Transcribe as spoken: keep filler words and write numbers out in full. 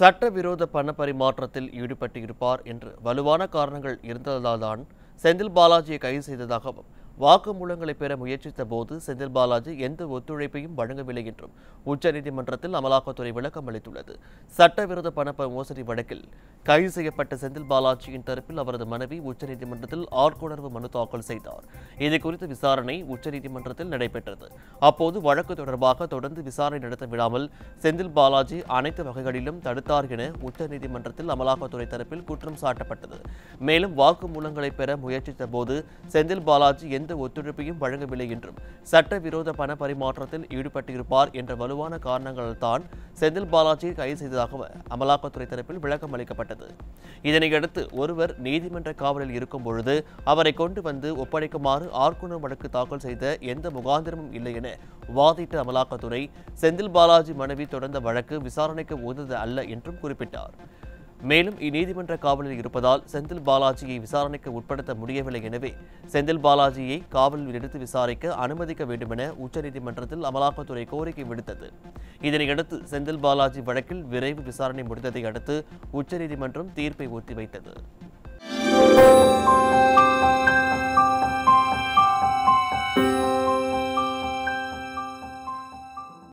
சட்டவிரோத பண பரிமாற்றத்தில் ஈடுபட்டு இருப்பார் என்று வலுவான காரணங்கள் இருந்ததால்தான் செந்தில்பாலாஜியை கைது செய்ததாகவும் வாக்குமூலங்களை பெற முயற்சித்த போது செந்தில்பாலாஜி எந்த ஒத்துழைப்பையும் வழங்கவில்லை என்றும் உச்சநீதிமன்றத்தில் அமலாக்கத்துறை விளக்கம் அளித்துள்ளது. சட்டவிரோத பண மோசடி வழக்கில் கைது செய்யப்பட்ட செந்தில்பாலாஜியின் தரப்பில் அவரது மனைவி உச்சநீதிமன்றத்தில் ஆட்கொணர்வு மனு தாக்கல் செய்தார். இது குறித்த விசாரணை உச்சநீதிமன்றத்தில் நடைபெற்றது. அப்போது வழக்கு தொடர்பாக தொடர்ந்து விசாரணை நடத்த விடாமல் செந்தில்பாலாஜி அனைத்து வகைகளிலும் தடுத்தார் என உச்சநீதிமன்றத்தில் அமலாக்கத்துறை தரப்பில் குற்றம் சாட்டப்பட்டது. மேலும் வாக்குமூலங்களை பெற முயற்சித்த போது செந்தில்பாலாஜி எந்த ஒத்துழைப்பையும் வழங்கவில்லை என்றும் சட்டவிரோத பண பரிமாற்றத்தில் ஈடுபட்டிருப்பார் என்ற வலுவான காரணங்களால் தான் செந்தில்பாலாஜியை கைது செய்ததாக அமலாக்கத்துறை தரப்பில் விளக்கம் அளிக்கப்பட்டது. இதனையடுத்து ஒருவர் நீதிமன்ற காவலில் இருக்கும் பொழுது அவரை கொண்டு வந்து ஒப்படைக்குமாறு ஆர்கூணர் வழக்கு தாக்கல் செய்த எந்த முகாந்திரமும் இல்லை என வாதிட்ட அமலாக்கத்துறை செந்தில்பாலாஜி மனைவி தொடர்ந்த வழக்கு விசாரணைக்கு உகந்தது அல்ல என்றும் குறிப்பிட்டார். மேலும் இந்நீதிமன்ற காவலில் இருப்பதால் செந்தில்பாலாஜியை விசாரணைக்கு உட்படுத்த முடியவில்லை. எனவே செந்தில்பாலாஜியை காவலில் எடுத்து விசாரிக்க அனுமதிக்க வேண்டுமென உச்சநீதிமன்றத்தில் அமலாக்கத்துறை கோரிக்கை விடுத்தது. இதனையடுத்து செந்தில்பாலாஜி வழக்கில் விரைவு விசாரணை முடிந்ததை அடுத்து உச்சநீதிமன்றம் தீர்ப்பை ஒத்திவைத்தது.